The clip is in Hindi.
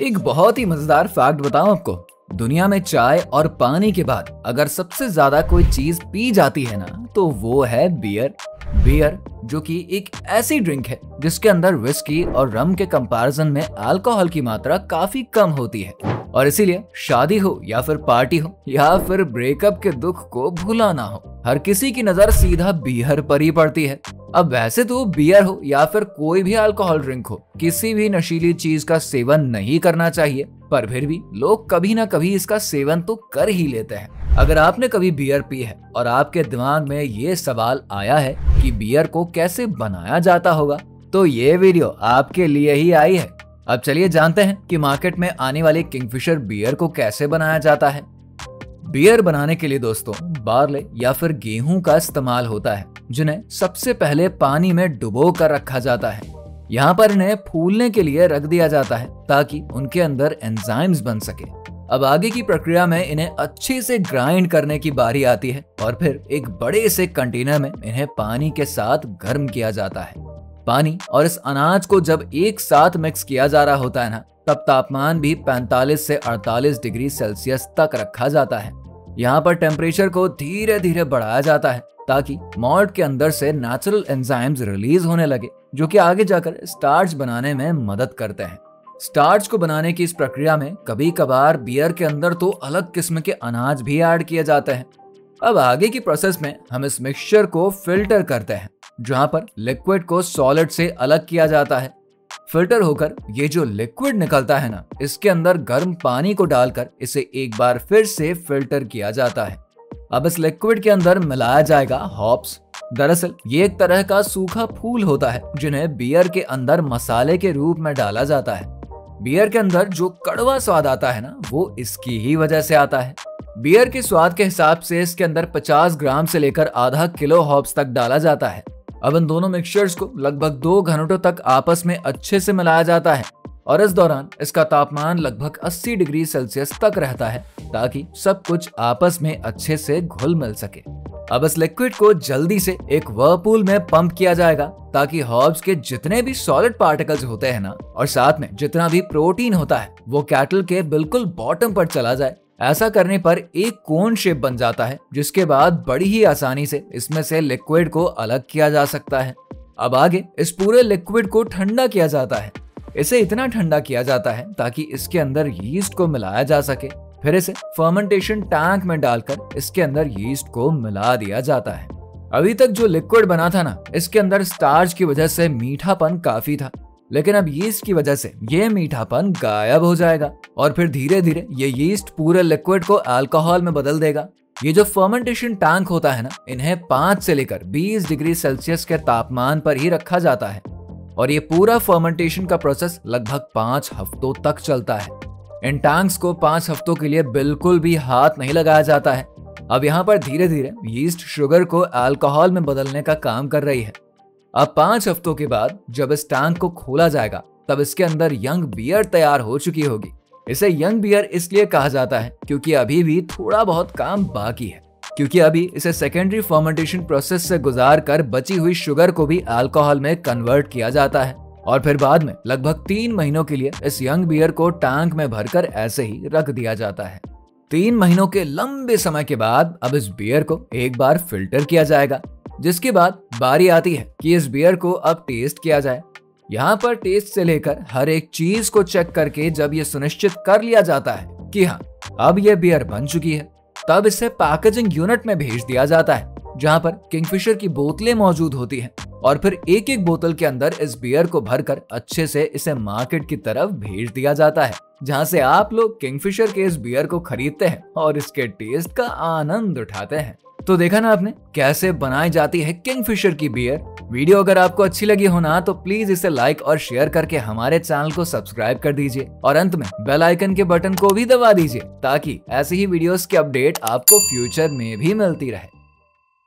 एक बहुत ही मजेदार फैक्ट बताऊं आपको, दुनिया में चाय और पानी के बाद अगर सबसे ज्यादा कोई चीज पी जाती है ना तो वो है बियर। बियर जो कि एक ऐसी ड्रिंक है जिसके अंदर विस्की और रम के कंपैरिजन में अल्कोहल की मात्रा काफी कम होती है, और इसीलिए शादी हो या फिर पार्टी हो या फिर ब्रेकअप के दुख को भुलाना हो, हर किसी की नजर सीधा बियर पर ही पड़ती है। अब वैसे तो बियर हो या फिर कोई भी अल्कोहल ड्रिंक हो, किसी भी नशीली चीज का सेवन नहीं करना चाहिए, पर फिर भी लोग कभी ना कभी इसका सेवन तो कर ही लेते हैं। अगर आपने कभी बियर पी है और आपके दिमाग में ये सवाल आया है कि बियर को कैसे बनाया जाता होगा, तो ये वीडियो आपके लिए ही आई है। अब चलिए जानते हैं कि मार्केट में आने वाले किंगफिशर बियर को कैसे बनाया जाता है। बियर बनाने के लिए दोस्तों बार्ले या फिर गेहूं का इस्तेमाल होता है, जिन्हें सबसे पहले पानी में डुबो कर रखा जाता है। यहाँ पर इन्हें फूलने के लिए रख दिया जाता है ताकि उनके अंदर एंजाइम्स बन सके। अब आगे की प्रक्रिया में इन्हें अच्छे से ग्राइंड करने की बारी आती है और फिर एक बड़े से कंटेनर में इन्हें पानी के साथ गर्म किया जाता है। पानी और इस अनाज को जब एक साथ मिक्स किया जा रहा होता है ना, तब तापमान भी 45 से 48 डिग्री सेल्सियस तक रखा जाता है। यहाँ पर टेम्परेचर को धीरे धीरे बढ़ाया जाता है ताकि मॉल्ट के अंदर से नेचुरल एंजाइम्स रिलीज होने लगे, जो कि आगे जाकर स्टार्च बनाने में मदद करते हैं। स्टार्च को बनाने की इस प्रक्रिया में कभी कभार बियर के अंदर तो अलग किस्म के अनाज भी ऐड किए जाते हैं। अब आगे की प्रोसेस में हम इस मिक्सचर को फिल्टर करते हैं, जहाँ पर लिक्विड को सॉलिड से अलग किया जाता है। फिल्टर होकर ये जो लिक्विड निकलता है ना, इसके अंदर गर्म पानी को डालकर इसे एक बार फिर से फिल्टर किया जाता है। अब इस लिक्विड के अंदर मिलाया जाएगा हॉप्स। दरअसल ये एक तरह का सूखा फूल होता है, जिन्हें बियर के अंदर मसाले के रूप में डाला जाता है। बियर के अंदर जो कड़वा स्वाद आता है ना, वो इसकी ही वजह से आता है। बियर के स्वाद के हिसाब से इसके अंदर 50 ग्राम से लेकर आधा किलो हॉप्स तक डाला जाता है। अब इन दोनों मिक्सचर्स को लगभग 2 घंटों तक आपस में अच्छे से मिलाया जाता है, और इस दौरान इसका तापमान लगभग 80 डिग्री सेल्सियस तक रहता है ताकि सब कुछ आपस में अच्छे से घुल मिल सके। अब इस लिक्विड को जल्दी से एक वर्लपूल में पंप किया जाएगा ताकि हॉब्स के जितने भी सॉलिड पार्टिकल्स होते हैं ना, और साथ में जितना भी प्रोटीन होता है, वो कैटल के बिल्कुल बॉटम पर चला जाए। ऐसा करने पर एक कोन शेप बन जाता है, जिसके बाद बड़ी ही आसानी से इसमें से लिक्विड को अलग किया जा सकता है। अब आगे इस पूरे लिक्विड को ठंडा किया जाता है। इसे इतना ठंडा किया जाता है ताकि इसके अंदर यीस्ट को मिलाया जा सके। फिर इसे फर्मेंटेशन टैंक में डालकर इसके अंदर यीस्ट को मिला दिया जाता है। अभी तक जो लिक्विड बना था ना, इसके अंदर स्टार्च की वजह से मीठापन काफी था, लेकिन अब यीस्ट की वजह से ये मीठापन गायब हो जाएगा और फिर धीरे धीरे ये यीस्ट पूरे लिक्विड को अल्कोहल में बदल देगा। ये जो फर्मेंटेशन टैंक होता है ना, इन्हें 5 से लेकर 20 डिग्री सेल्सियस के तापमान पर ही रखा जाता है, और ये पूरा फर्मेंटेशन का प्रोसेस लगभग 5 हफ्तों तक चलता है। इन टैंक्स को 5 हफ्तों के लिए बिल्कुल भी हाथ नहीं लगाया जाता है। अब यहाँ पर धीरे धीरे यीस्ट शुगर को अल्कोहल में बदलने का काम कर रही है। अब 5 हफ्तों के बाद जब इस टैंक को खोला जाएगा, तब इसके अंदर यंग बियर तैयार हो चुकी होगी। इसे यंग बियर इसलिए कहा जाता है क्योंकि अभी भी थोड़ा बहुत काम बाकी है, क्योंकि अभी इसे सेकेंडरी फर्मेंटेशन प्रोसेस से गुजार कर बची हुई शुगर को भी अल्कोहल में कन्वर्ट किया जाता है, और फिर बाद में लगभग 3 महीनों के लिए इस यंग बियर को टैंक में भरकर ऐसे ही रख दिया जाता है। 3 महीनों के लंबे समय के बाद अब इस बियर को एक बार फिल्टर किया जाएगा, जिसके बाद बारी आती है कि इस बियर को अब टेस्ट किया जाए। यहाँ पर टेस्ट से लेकर हर एक चीज को चेक करके जब ये सुनिश्चित कर लिया जाता है कि हाँ अब ये बियर बन चुकी है, तब इसे पैकेजिंग यूनिट में भेज दिया जाता है, जहाँ पर किंगफिशर की बोतलें मौजूद होती हैं, और फिर एक एक बोतल के अंदर इस बियर को भरकर अच्छे से इसे मार्केट की तरफ भेज दिया जाता है, जहाँ से आप लोग किंगफिशर के इस बियर को खरीदते हैं और इसके टेस्ट का आनंद उठाते हैं। तो देखा ना आपने कैसे बनाई जाती है किंगफिशर की बियर। वीडियो अगर आपको अच्छी लगी हो ना, तो प्लीज इसे लाइक और शेयर करके हमारे चैनल को सब्सक्राइब कर दीजिए, और अंत में बेल आइकन के बटन को भी दबा दीजिए ताकि ऐसी ही वीडियोस के अपडेट आपको फ्यूचर में भी मिलती रहे।